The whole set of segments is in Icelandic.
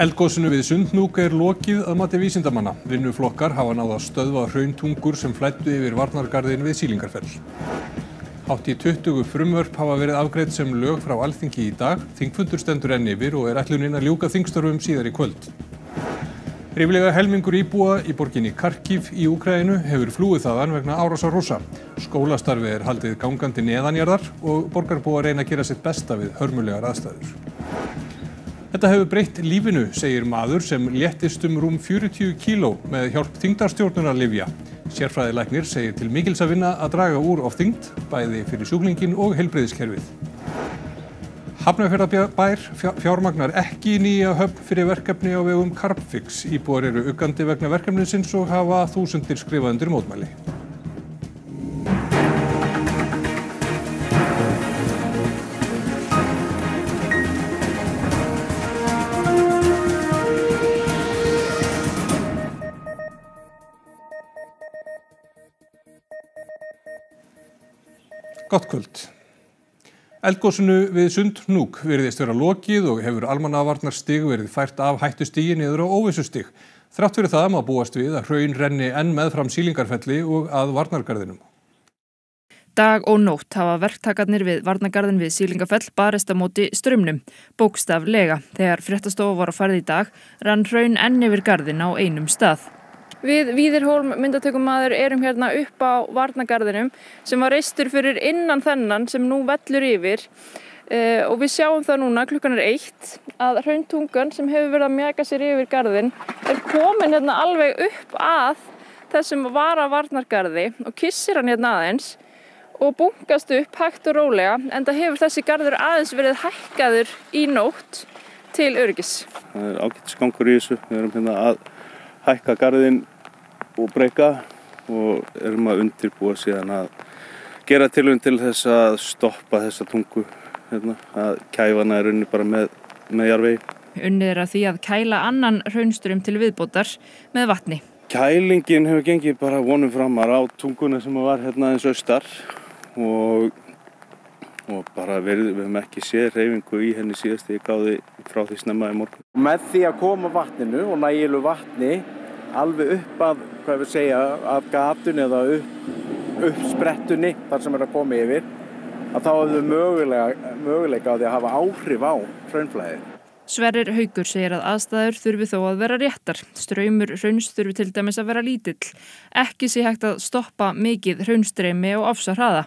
Eldgosinu við Sundhnúk er lokið að mati vísindamanna. Vinnuflokkar hafa náð að stöðva hrauntungur sem flæddu yfir Varnargarðinn við Sýlingarfell. Hátt í 20 frumvörp hafa verið afgreidd sem lög frá Alþingi í dag. Þingfundur stendur enn yfir og er ætlunin að ljúka þingstörfum síðar í kvöld. Ríflega helmingur íbúa í borginni Kharkiv í Úkraínu hefur flúið þaðan vegna árásar Rússa. Skólastarfið er haldið gangandi neðanjarðar og borgarbúar reyna að gera sitt besta við hörmulegar aðstæður. Þetta hefur breytt lífinu, segir maður sem léttist rúm 40 kíló með hjálp þyngdarstjórnunarlyfja. Sérfræðilæknir segir til mikils að vinna að draga úr ofþyngd, bæði fyrir sjúklinginn og heilbrigðiskerfið. Hafnarfjarðarbær fjármagnar ekki nýja höfn fyrir verkefni á vegum Carbfix. Íbúar eru uggandi vegna verkefnisins og hafa þúsundir skrifað undir mótmæli. Gott kvöld. Eldgosinu við Sundhnúk virðist vera lokið og hefur almannavarnarstig verið fært af hættustigi niður á óvissustig. Þrátt fyrir það má búast við að hraun renni enn meðfram Sýlingarfelli og að Varnargarðinum. Dag og nótt hafa verktakarnir við Varnargarðinn við Sýlingarfell barist á móti straumnum, bókstaflega. Þegar fréttastofa var á ferð í dag rann hraun enn yfir garðinn á einum stað. Við Víðirhólm myndatökumaður erum hérna upp á Varnargarðinum sem var reistur fyrir innan þennan sem nú vellur yfir og við sjáum það núna klukkan er 1 að hrauntungan sem hefur verið að mjaka sér yfir garðinn er komin hérna alveg upp að þessum var að Varnargarði og kyssir hann hérna aðeins og bunkast upp hægt og rólega en það hefur þessi garður aðeins verið hækkaður í nótt til öryggis. Það er ágætisgangur í þessu, við erum hérna að hækka garðinn og breika og erum að undirbúa síðan að gera tilraun til þess að stoppa þessa tungu hérna, að kæfana er unni bara með jarðvegi. Unnið er að því að kæla annan hraunströmm til viðbótar með vatni. Kælingin hefur gengið bara vonum framar á tunguna sem var hérna eins austar og bara við höfum ekki séð hreyfingu í henni síðast þegar ég gáði frá því snemma í morgun. Með því að koma vatninu og nægilu vatni alveg upp að, hvað við segja, af gatunni eða upp sprettunni þar sem er að koma yfir, að þá hefur möguleika á því að hafa áhrif á hraunflæðið. Sverrir Haukur segir að aðstæður þurfi þó að vera réttar. Straumur hrauns þurfi til dæmis að vera lítill. Ekki sé hægt að stoppa mikið hraunstreymi og ofsa hraða.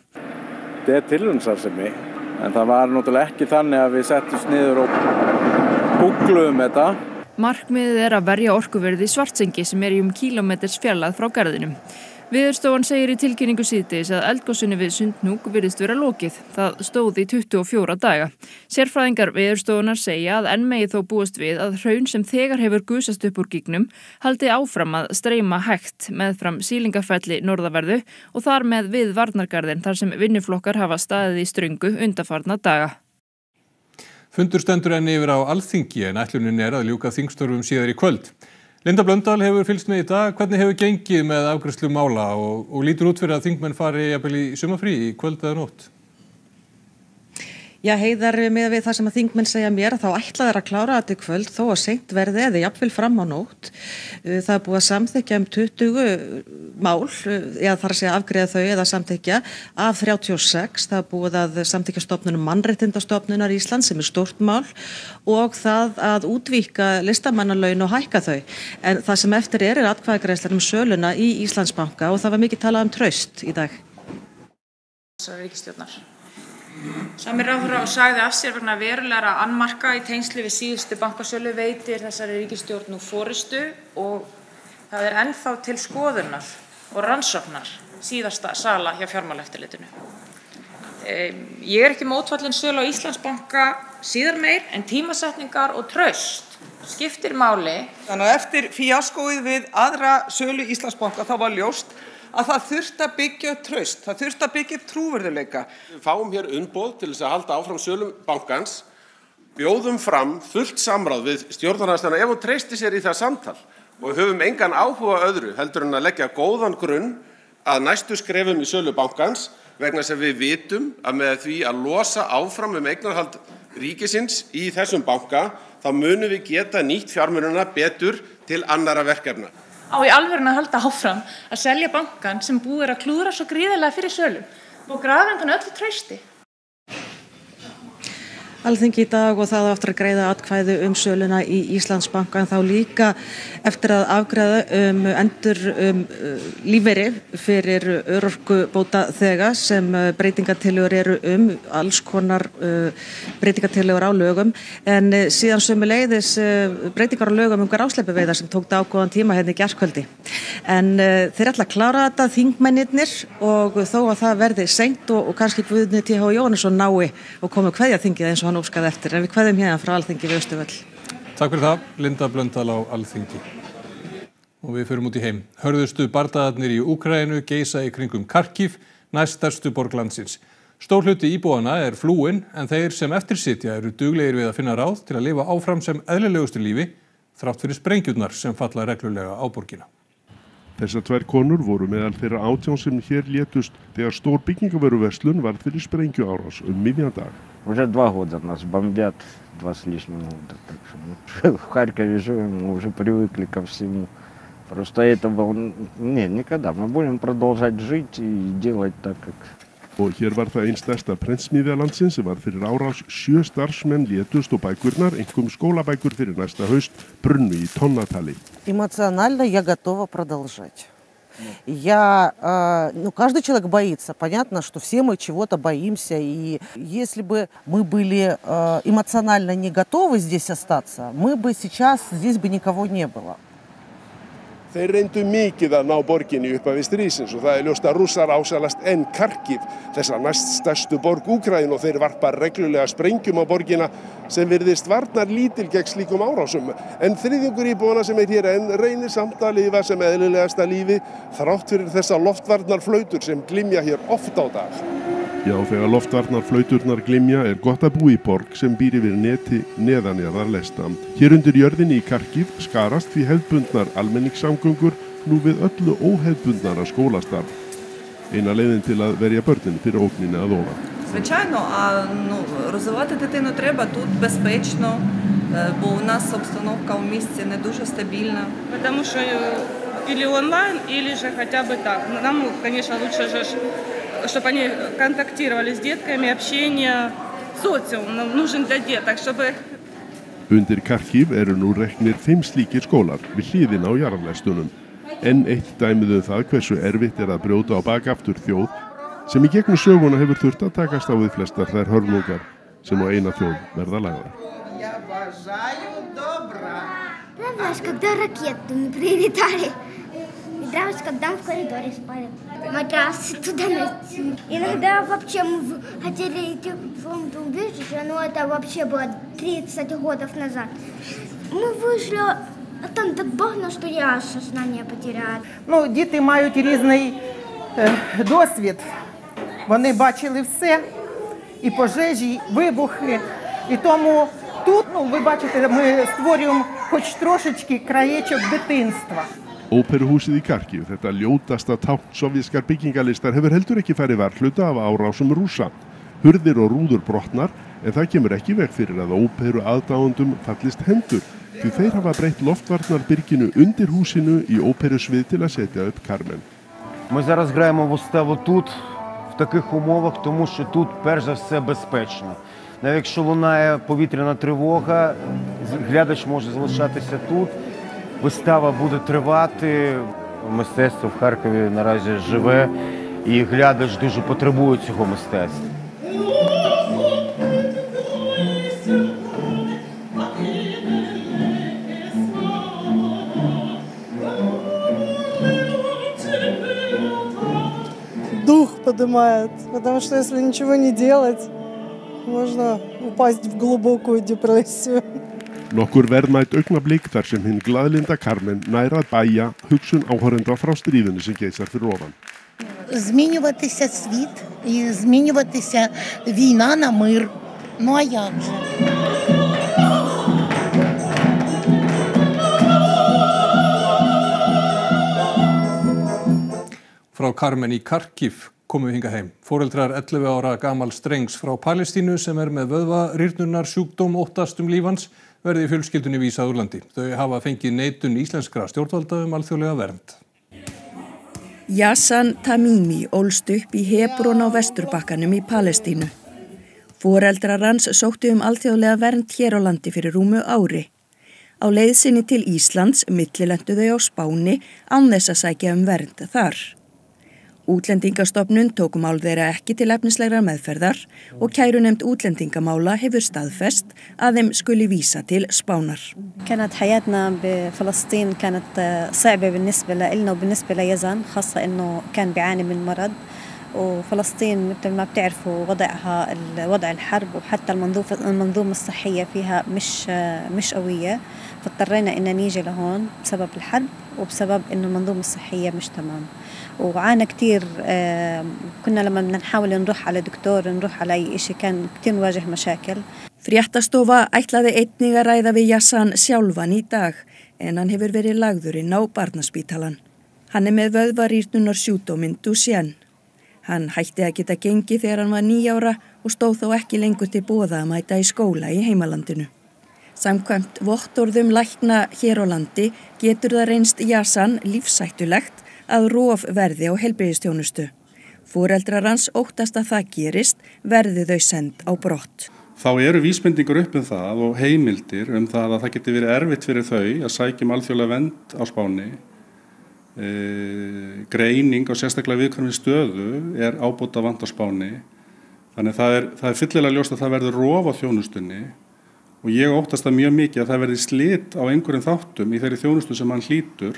Þetta er tilraunarstarfsemi, en það var náttúrulega ekki þannig að við settumst niður og googluðum þetta. Markmiðið er að verja orkuverði í Svartsengi sem er í kílómeters fjarlægð frá garðinum. Veðurstofan segir í tilkynningu síðdegis að eldgosinu við Sundhnúk virðist vera lokið. Það stóð í 24 daga. Sérfræðingar veðurstofunar segja að enn megi þó búast við að hraun sem þegar hefur gusast upp úr gígnum haldi áfram að streyma hægt meðfram Sýlingarfelli norðaverðu og þar með við Varnargarðinn þar sem vinnuflokkar hafa staðið í ströngu undanfarna daga. Fundur stendur enn yfir á Alþingi en ætlunin er að ljúka þingstörfum síðar í kvöld. Linda Blöndal hefur fylgst með í dag. Hvernig hefur gengið með afgreiðslu mála og lítur út fyrir að þingmenn fari jafnvel í sumarfrí í kvöld eða nótt? Já, Heiðar, með við það sem að þingmenn segja mér þá ætla þeir að klára þetta í kvöld þó að seint verði eða jafnvel fram á nótt. Það er búið að samþykja 20 mál, eða þar að segja afgreiða þau eða samþykja af 36. Það er búið að samþykja stofnunum mannréttindastofnunar Íslands sem er stórt mál og það að útvíkka listamannalaun og hækka þau. En það sem eftir er atkvæðagreiðslan um söluna í Íslandsbanka og það var mikið talað um traust í dag. Samir ráðherra sagði af sér vegna verulegra annmarka í tengslu við síðustu bankasölu veitir þessari ríkisstjórn nú forystu og það er ennþá til skoðunar og rannsóknar síðasta sala hjá fjármálaeftirlitinu. Ég er ekki mótfallin sölu á Íslandsbanka síðar meir en tímasetningar og traust skiptir máli. Þannig að eftir fíaskóið við aðra sölu Íslandsbanka þá var ljóst að það þurft að byggja traust, það þurft að byggja trúverðuleika. Við fáum hér umboð til þess að halda áfram sölum bankans, bjóðum fram fullt samráð við stjórnarandstæðuna ef hún treysti sér í það samtal og höfum engan áhuga öðru heldur en að leggja góðan grunn að næstu skrefum í sölu bankans vegna sem við vitum að með því að losa áfram eignarhald ríkisins í þessum banka, þá munum við geta nýtt fjármununa betur til annara verkefna. Á í alvörun að halda áfram að selja bankan sem búið að klúðra svo gríðarlega fyrir sölum og grafa undan öllu trausti. Alþingi í dag og það aftur að greiða atkvæði söluna í Íslandsbanka en þá líka eftir að afgreiða lífeyri fyrir örorkubótaþega sem breytingatillögur eru alls konar breytingatillögur á lögum en síðan sömuleiðis breytingar á lögum grásleppuveiðar sem tók ágóðan tíma hérna í gærkvöldi. En þeir ætla að klára þetta þingmennirnir og þó að það verði seint og kannski Guðmundur TH Jóhannesson nái og komi kveðja þingið eins og hann óskaði eftir. En við kveðum hérna frá Alþingi við Austurvöll. Takk fyrir það, Linda Blöndal á Alþingi. Og við förum út í heim. Hörðustu bardagarnir í Úkraínu geisa í kringum Kharkiv, næststærstu borg landsins. Stór hluti íbúanna flúinn, en þeir sem eftir sitja eru duglegir við að finna ráð til að lifa áfram sem eðlilegustu lífi, þrátt fyrir sprengjurnar sem falla reglulega á borgina. Þessar tvær konur voru meðal þeirra 18 sem hér létust þegar stór byggingarvöruverslun varð fyrir sprengjuárás miðjan dag. Уже 2 года нас бомбят, 2 с лишним года. Так что мы в Харькове живем, мы уже привыкли ко всему. Просто это было... Не, никогда. Мы будем продолжать жить и делать так, как... Og hér var það einn stærsta prentsmiðjalandsin sem var fyrir árás 7 starfsmenn létust og bækurnar, einkum skólabækur fyrir næsta haust, brunnu í tonnatali. Эмоционально я готова продолжать. Я, каждый человек боится, понятно, что все мы чего-то боимся, и если бы мы были эмоционально не готовы здесь остаться, мы бы сейчас, здесь бы никого не было. Þeir reyndu mikið að ná borginni upp af stríðsins og það ljóst að Rússar ásalast enn Kharkiv, þessa næststærstu borg Úkraínu og þeir varpa reglulega sprengjum á borgina sem virðist varnar lítil gegn slíkum árásum. En 3/4 íbúanna sem hér enn reynir samt að lifa sem eðlilegasta lífi þrátt fyrir þessa loftvarnarflautur sem glymja hér oft á dag. Já, þegar loftvarnarflauturnar glymja gott að búa í borg sem býr yfir neti neðanjarðarlesta. Hér undir jörðinni í Kharkiv skarast því hefðbundnar almenningssamgöngur nú við öllu óhefbundnara skólastarf. Eina leiðin til að verja börnin fyrir ógninni að óla. Звичайно, а розвивати дитину треба тут безпечно, бо у нас обстановка в місті не дуже стабільна. Потому що или онлайн, или же хотя бы так. Нам, конечно, лучше же, чтобы они контактировали с детками, общение, социум нам нужен для деток, чтобы... Undir Kharkiv eru nú reknir 5 slíkir skólar við hliðina á jarðarlestunum. Enn eitt dæmið það hversu erfitt að brjóta á bakaftur þjóð sem í gegnum söguna hefur þurft að takast á við flestar þær hörmungar sem á eina þjóð verða lagðar. Мне нравится, когда ракеты не прилетали. Мне нравится, когда в коридоре спали. Матрасы туда найти. Иногда вообще мы хотели идти в бомбоубежище, но это вообще было 30 годов назад. Мы вышли, а там так бахнуло, что я сознание потеряла. Ну, діти мають різний досвід. Вони бачили все, і пожежі, вибухи. І тому тут, ви бачите, ми створюємо хоч трошечки краєчок дитинства. Óperuhúsið í Kharkiv, þetta ljótasta tákn sovéskar byggingarlistar, hefur heldur ekki farið varhluta af árásum Rússa. Hurðir og rúður brotnar, en það kemur ekki veg fyrir að óperu aðdáendum fallist hendur, því þeir hafa breytt loftvarnarbyrginu undir húsinu í óperusvið til að setja upp Carmen. Ми зараз граємо в уставу тут, в таких умовах, тому що тут перш за все безпечно. Навіть якщо лунає повітряна тривога, глядач може залишатися тут. Вистава буде тривати. Мистецтво в Харкові наразі живе і глядач дуже потребує цього мистецтва. Дух поднимает, потому что если ничего не делать, можно упасть в глубокую депрессию. Nokkur verðmætt augnablík þar sem hinn glaðlinda Carmen nær að bæja hugsun áhorenda frá stríðinu sem geisar fyrir ofan. Змінюватися світ і змінюватися війна на мир. Ну а як же? Frá Carmen í Kharkiv komu hingað heim. Foreldrar 11 ára gamals drengs frá Palestínu sem með vöðvarýrnunar sjúkdóm óttast líf hans verði fjölskyldunni vísað úr landi. Þau hafa fengið neitun íslenskra stjórnvalda alþjóðlega vernd. Jasan Tamimi ólst upp í Hebrón á Vesturbakkanum í Palestínu. Foreldrar hans sóttu alþjóðlega vernd hér á landi fyrir rúmu ári. Á leið sinni til Íslands millilentu þau á Spáni án þess að sækja vernd þar. Útlendingastofnun tók mál þeirra ekki til efnislegrar meðferðar og kærunefnd útlendingamála hefur staðfest að þeim skuli vísa til Spánar. كانت حياتنا بفلسطين كانت صعبة بالنسبة لنا وبالنسبة ليزن خاصة انه كان بيعاني من مرض وفلسطين مثل ما بتعرفوا وضعها الوضع الحرب وحتى المنظومة الصحية فيها مش قوية فاضطرينا ان نيجي لهون بسبب الحرب وبسبب انه المنظومة الصحية مش تمام. وعانى كتير كنا لما بدنا نحاول نروح على دكتور نروح على اي شيء كان كتير نواجه مشاكل. Fréttastofa ætlaði einnig að ræða við Jasan sjálfan í dag en hann hefur verið lagður inn á barnaspítalan. Hann með vöðvarýrnunar sjúkdóminn Duchenne. Hann hætti að geta gengið þegar hann var 9 ára og stóð þó ekki lengur til boða að mæta í skóla í heimalandinu. Samkvæmt vottorðum lækna hér á landi getur það reynst Jasan lífshættulegt að rof verði á heilbrigðisþjónustu. Foreldrar hans óttast að það gerist verði þau send á brott. Þá eru vísbendingar upp það og heimildir það að það geti verið erfitt fyrir þau að sækja alþjóðlega vernd á Spáni. Greining á sérstaklega viðkvæmri stöðu ábótavant á Spáni. Þannig það er fyllilega ljóst að það verður rof á þjónustunni og ég óttast það mjög mikið að það verði slit á einhverjum þáttum í þeirri þjónustu sem hann hlýtur.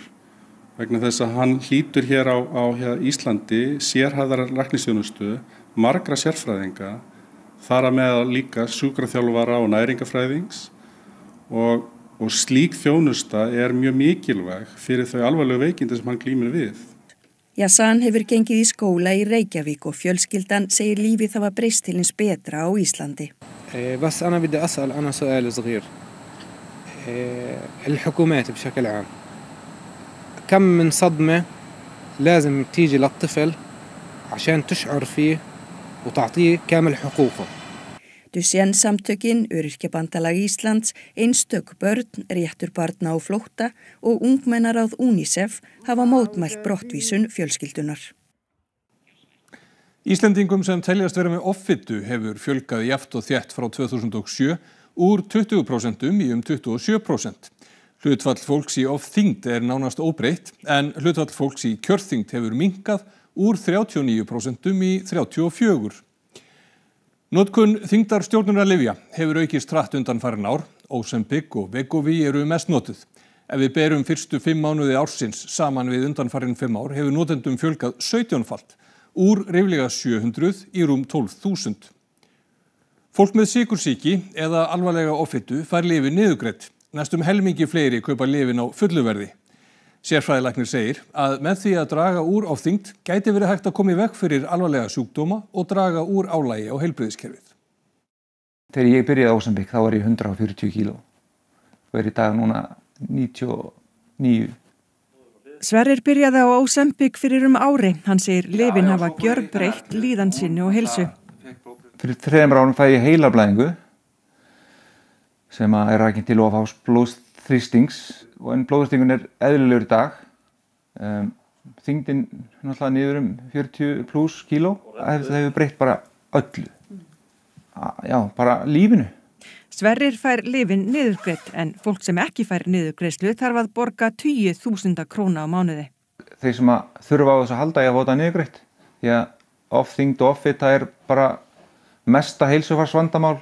Vegna þess að hann hlýtur hér á Íslandi sérhæfðar læknisþjónustu, margra sérfræðinga, þar að meðal líka sjúkraþjálfara og næringafræðings og slík þjónusta mjög mikilvæg fyrir þau alvarlegu veikindi sem hann glímir við. Jasan hefur gengið í skóla í Reykjavík og fjölskyldan segir lífið hafa breyst til hins betra á Íslandi. بس أنا بدي أسأل أنا سؤال صغير. الحكومات بشكل عام كم من صدمة لازم تيجي للطفل عشان تشعر فيه وتعطيه كامل حقوقه. Duchenne-samtökin, Öryrkjabandalag Íslands, einstök börn, réttur barna á flótta og ungmennaráð UNICEF hafa mótmælt brottvísun fjölskyldunar. Íslendingum sem teljast vera með offitu hefur fjölgað jafnt og þétt frá 2007 úr 20% í 27%. Hlutfall fólks í ofþyngd nánast óbreytt, en hlutfall fólks í kjörþyngd hefur minnkað úr 39% í 34%. Notkun þyngdarstjórnunarlyfja hefur aukist hratt undanfarin ár. Ozempic og Wegovy mest notuð. Ef við berum fyrstu 5 mánuði ársins saman við undanfarin 5 ár hefur notendum fjölgað 17-falt, úr ríflega 700 í rúm 12.000. Fólk með sykursýki eða alvarlega offitu fær lyfin niðurgreidd. Næstum helmingi fleiri kaupa lyfin á fullu verði. Sérfræðilæknir segir að með því að draga úr ofþyngd gæti verið hægt að koma í veg fyrir alvarlega sjúkdóma og draga úr álagi á heilbrigðiskerfið. Þegar ég byrjaði á Ozempic þá var ég 140 kíló og í dag núna 99. Sverrir byrjaði á Ozempic fyrir ári. Hann segir lyfin hafa gjörbreytt líðan sinni og heilsu. Fyrir 3 árum fæ ég heilablæðingu sem að rakin til of hás blóðþrýstings og en blóðþrýstingun eðlilegur í dag. Þyngdin náttúrulega niður 40+ kíló, það hefur breytt bara öllu. Já, bara lífinu. Sverrir fær lyfin niðurgreidd en fólk sem ekki fær niðurgreiðslu þarf að borga 10.000 króna á mánuði. Þeir sem að þurfa á þess að halda að fá það niðurgreitt. Því að ofþyngd og offita bara mesta heilsufarsvandamál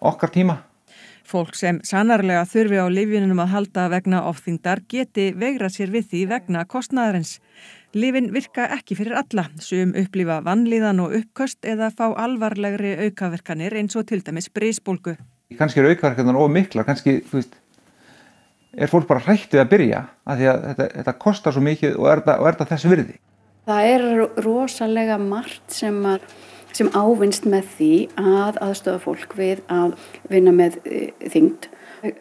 okkar tíma. Fólk sem sannarlega þurfi á lyfjunum að halda vegna ofþyngdar geti veigrað sér við því vegna kostnaðarins. Lyfin virka ekki fyrir alla, sum upplifa vanlíðan og uppköst eða fá alvarlegri aukaverkanir eins og til dæmis brisbólgu. Kannski aukaverkanir of miklar, kannski fólk bara hrætt við að byrja af því að þetta kostar svo mikið og það þess virði. Það rosalega margt sem að sem ávinnst með því að aðstoða fólk við að vinna með þyngd,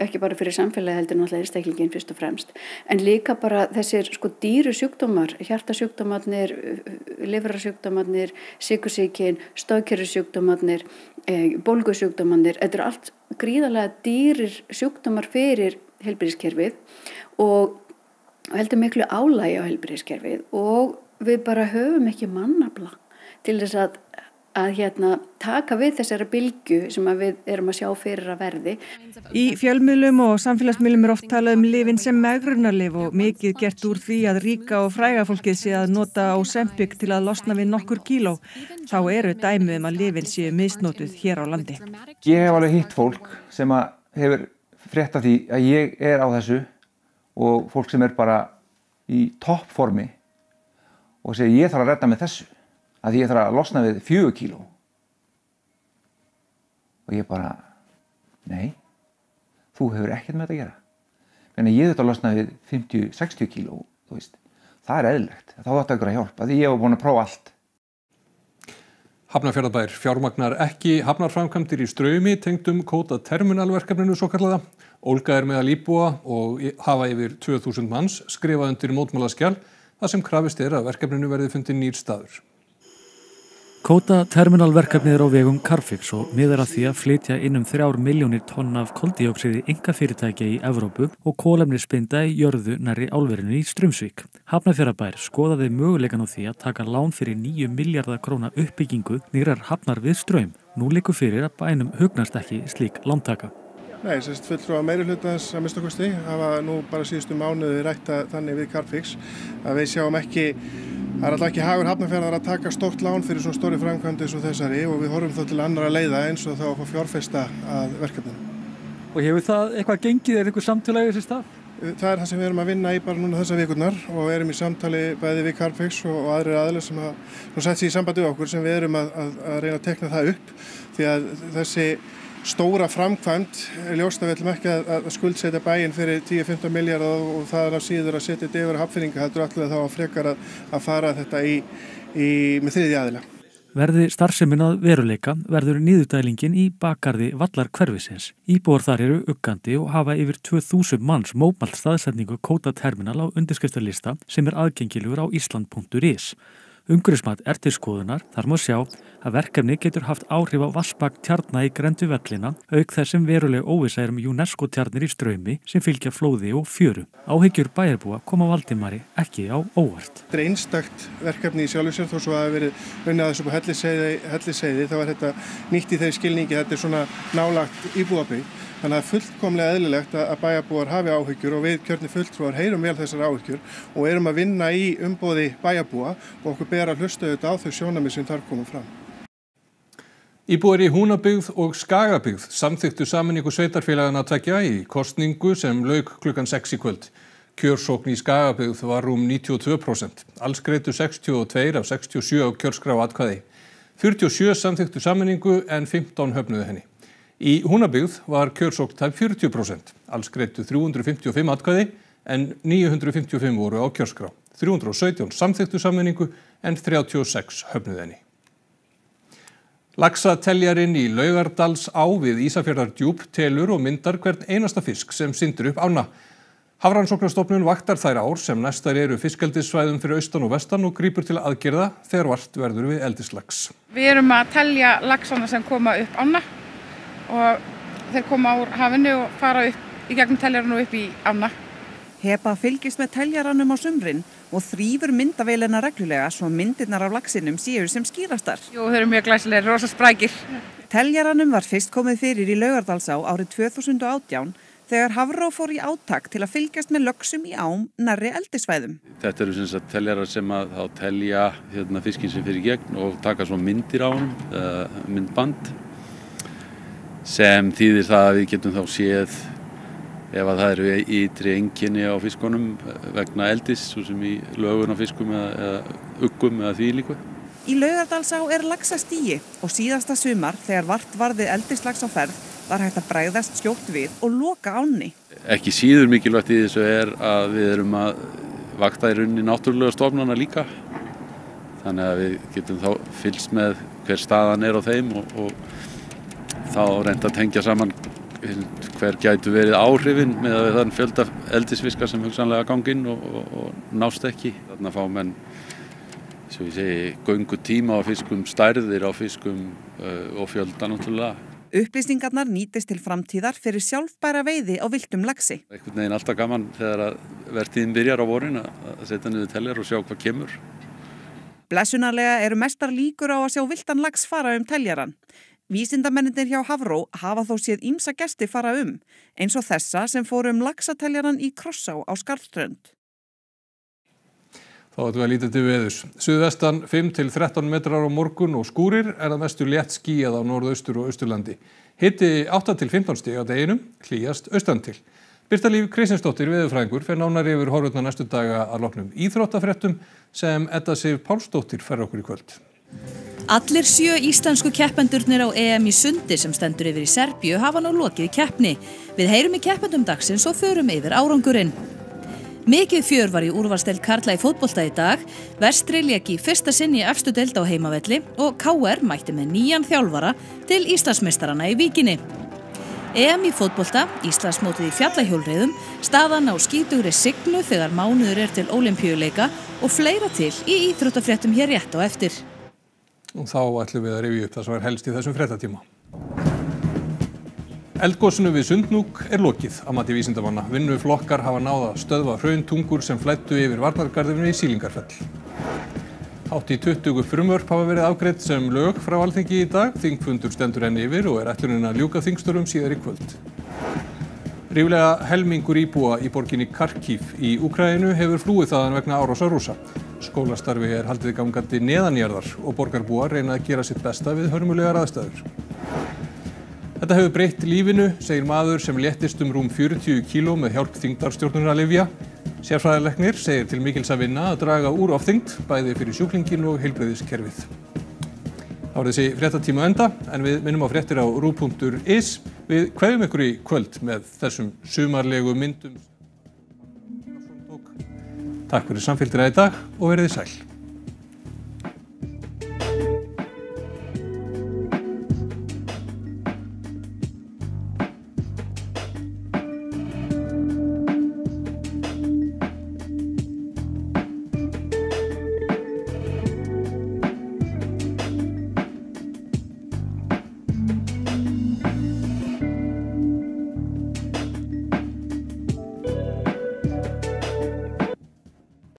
ekki bara fyrir samfélagi heldur náttúrulega einstaklingin fyrst og fremst, en líka bara þessir dýru sjúkdómar, hjartasjúkdómarnir, lifrarsjúkdómarnir, sykursýkin, stóðkerfissjúkdómarnir, bólgusjúkdómarnir, þetta eru allt gríðarlega dýrir sjúkdómar fyrir heilbrigðiskerfið og heldur miklu álagi á heilbrigðiskerfið og við bara höfum ekki mannafla til þess að taka við þessari bylgju sem við erum að sjá fyrir að verði. Í fjölmiðlum og samfélagsmiðlum oft talað lyfin sem megrunarlyf og mikið gert úr því að ríka og fræga fólkið sé að nota Ozempic til að losna við nokkur kíló. Þá eru dæmi að lyfin séu misnotuð hér á landi. Ég hef alveg hitt fólk sem hefur frétt af því að ég á þessu og fólk sem bara í toppformi og segi ég þarf að redda með þessu. Að ég þarf að losna við 4 kíló. Og ég bara, nei, þú hefur ekkert með þetta að gera. Menni ég þurft að losna við 50-60 kíló, þú veist. Það eðlilegt, þá þarf þetta ykkur að hjálpa, því ég hef búin að prófa allt. Hafnarfjarðarbær fjármagnar ekki hafnarframkvæmdir í Straumi tengdum Coda Terminal verkefninu svokallaða. Ólga meðal íbúa og hafa yfir 2000 manns skrifað undir mótmælaskjal, þar sem krafist að verkefninu verði fundinn nýr staður. Coda Terminal verkefnið á vegum Carbfix og miðar að því að flytja inn 3 milljónir tonna af koldíoxíði einkafyrirtækja í Evrópu og kolefnisbinda í jörðu nærri álverinu í Straumsvík. Hafnarfjarðarbær skoðaði möguleikann á því að taka lán fyrir 9 milljarða króna uppbyggingu nýrrar hafnar við Straum. Nú liggur fyrir að bænum hugnast ekki slík lántaka. Nei, fulltrúa meirihlutans að minnsta kosti hafa nú bara síðustu mánuði rætta þannig við Carbfix að við sjáum ekki. Það alltaf ekki hagur Hafnarfjarðar að taka stórt lán fyrir svona stóri framkvæmdi eins og þessari og við horfum þá til annarra leiða eins og þá að fá fjárfesta að verkefninu. Og hefur það eitthvað gengið, einhver samtali þessi stað? Það það sem við erum að vinna í bara núna þessar vikurnar og erum í samtali bæði við Carbfix og aðrir aðilar sem hafa sett sig í sambandi við okkur sem við erum að reyna að tekna það upp því að þessi stóra framkvæmt ljóst að við ætlum ekki að skuldsetja bæinn fyrir 10-15 milljarða og það síður að setja þetta yfir hafnfirðinga, heldur allir þá að frekar að fara þetta í með þriðja aðila. Verði starfsemin að veruleika verður niðurdælingin í bakgarði Vallarhverfisins. Íbúar þar eru uggandi og hafa yfir 2000 manns mótmælt staðsetningu Coda Terminal á undirskriftalista sem aðgengilegur á Ísland.is. Umhverfismat til skoðunar þar má sjá að verkefni getur haft áhrif á vatnsbak tjarna í grendu vellina auk þess sem veruleg óvissa UNESCO tjarnir í Straumi sem fylgja flóði og fjöru. Áhyggjur bæjarbúa koma Valdimari ekki á óvart. Þetta er einstakt verkefni í sjálfu sér þó svo að verið unnað þessu på helliseiði þá þetta nýtt í þeim skilningi þetta svona nálagt íbúabygg. Þannig að fullkomlega eðlilegt að bæjarbúar hafi áhyggjur og við kjörnir fulltrúar heyrum vel þessar áhyggjur og erum að vinna í umboði bæjarbúa og okkur ber að hlusta auðvitað á þau sjónarmið sem þar komum fram. Íbúar í Húnabyggð og Skagabyggð samþyktu sameiningu sveitarfélagana tveggja í kosningu sem lauk klukkan 6 í kvöld. Kjörsókn í Skagabyggð var rúm 92%. Alls greiddu 62 af 67 á kjörskrá atkvæði. 47 samþyktu sameiningu en 15 höfnuðu henni. Í Húnabyggð var kjörsókn tæp 40%, alls greiddu 355 atkvæði en 955 voru á kjörskrá. 317 samþyktu sameiningu en 36 höfnuðu henni. Laxateljarinn í Laugardalsá við Ísafjörðardjúp telur og myndar hvern einasta fisk sem syndur upp ána. Hafrannsóknastofnun vaktar þær ár sem næstar eru fiskeldissvæðum fyrir austan og vestan og grípur til aðgerða þegar vart verður við eldislax. Við erum að telja laxana sem koma upp ána. Og þeir koma úr hafinu og fara upp í gegnum teljarann og upp í ána. Heba fylgist með teljarannum á sumrin og þrýfur myndavélina reglulega svo myndirnar af laxinum séu sem skýrastar. Jú, þeir eru mjög glæsilegir, rosa sprækir. Teljarannum var fyrst komið fyrir í Laugardalsá árið 2018 þegar Hafró fór í átak til að fylgjast með löxum í ám nærri eldisvæðum. Þetta eru sem sagt teljarar sem að þá telja fiskin sem fyrir gegn og taka svo myndir á hann, myndband. Sem þýðir það að við getum þá séð ef að það eru ytri einkenni á fiskunum vegna eldis, svo sem í lögun á fiskum eða uggum eða því líku. Í Laugardalsá laxastigi og síðasta sumar þegar vart varði eldislax á ferð var hægt að bregðast skjótt við og loka ánni. Ekki síður mikilvægt í þessu að við erum að vakta í rauninni náttúrulega stofnana líka. Þannig að við getum þá fylgst með hver staðan er á þeim og þá reynt að tengja saman hver gætu verið áhrifin með að þann fjölda eldisfiska sem hugsanlega gangi inn og nást ekki. Þarna fá menn, sem ég segi, göngu tíma á fiskum, stærðir á fiskum og fjölda náttúrulega. Upplýsingarnar nýtist til framtíðar fyrir sjálfbæra veiði á villtum laxi. Einhvern veginn alltaf gaman þegar að vertíðin byrjar á vorin að setja niður teljar og sjá hvað kemur. Blessunarlega eru mestar líkur á að sjá villtan lax fara teljaran. Vísindamennir hjá Hafró hafa þó séð ýmsa gesti fara eins og þessa sem fóru laxateljaran í Krossá á Skarðströnd. Þá ætlum við að líta til veðurs. Suðvestan 5-13 metrar á morgun og skúrir að mestu létt skýjað á norðaustur og austurlandi. Hiti 8-15 stig á deginum, hlýjast austan til. Birta Líf Kristinsdóttir veðurfræðingur fer nánar yfir horfurnar næstu daga að loknum íþróttafréttum sem Edda Sif Pálsdóttir fer okkur í kvöld. Allir 7 íslensku keppendurnir á EM í sundi sem stendur yfir í Serbíu hafa nú lokið keppni. Við heyrum í keppendum dagsins og förum yfir árangurinn. Mikið fjör var í úrvalsdeild karla í fótbolta í dag. Vestri lék í fyrsta sinn í efstu deild á heimavelli og KR mætti með nýjan þjálfara til Íslandsmeistarana í Víkinni. EM í fótbolta, Íslandsmótið í fjallahjólreiðum, staðan á skítugri signu þegar mánuður til ólympíuleika og fleira til í íþróttafréttum hér rétt á eftir. Og þá ætlum við að rifja upp það sem helst í þessum fréttatíma. Eldgosinu við Sundhnúk lokið að mati vísindamanna. Vinnuflokkar hafa náð að stöðva hrauntungur sem flæddu yfir Varnargarðinu í Sýlingarfell. Hátt í 20 frumvörp hafa verið afgreidd sem lög frá Alþingi í dag. Þingfundur stendur enn yfir og ætlunin að ljúka þingstörfum síðar í kvöld. Ríflega helmingur íbúa í borginni Kharkiv í Úkraínu hefur flúið þaðan vegna árásar Rússa. Skólastarfi haldið gangandi neðanjarðar og borgarbúar reyna að gera sitt besta við hörmulegar aðstæður. Þetta hefur breytt lífinu, segir maður sem léttist rúm 40 kíló með hjálp þyngdarstjórnunarlyfja. Sérfræðilegnir segir til mikils að vinna að draga úr ofþyngd, bæði fyrir sjúklingin og heilbrigðiskerfið. Þá er þessi fréttatíma enda, en við minnum á fréttir á ruv.is. Við kveðjum ykkur í kvöld með þessum sumarlegu myndum. Takk fyrir samfylgdina í dag og verið sæl.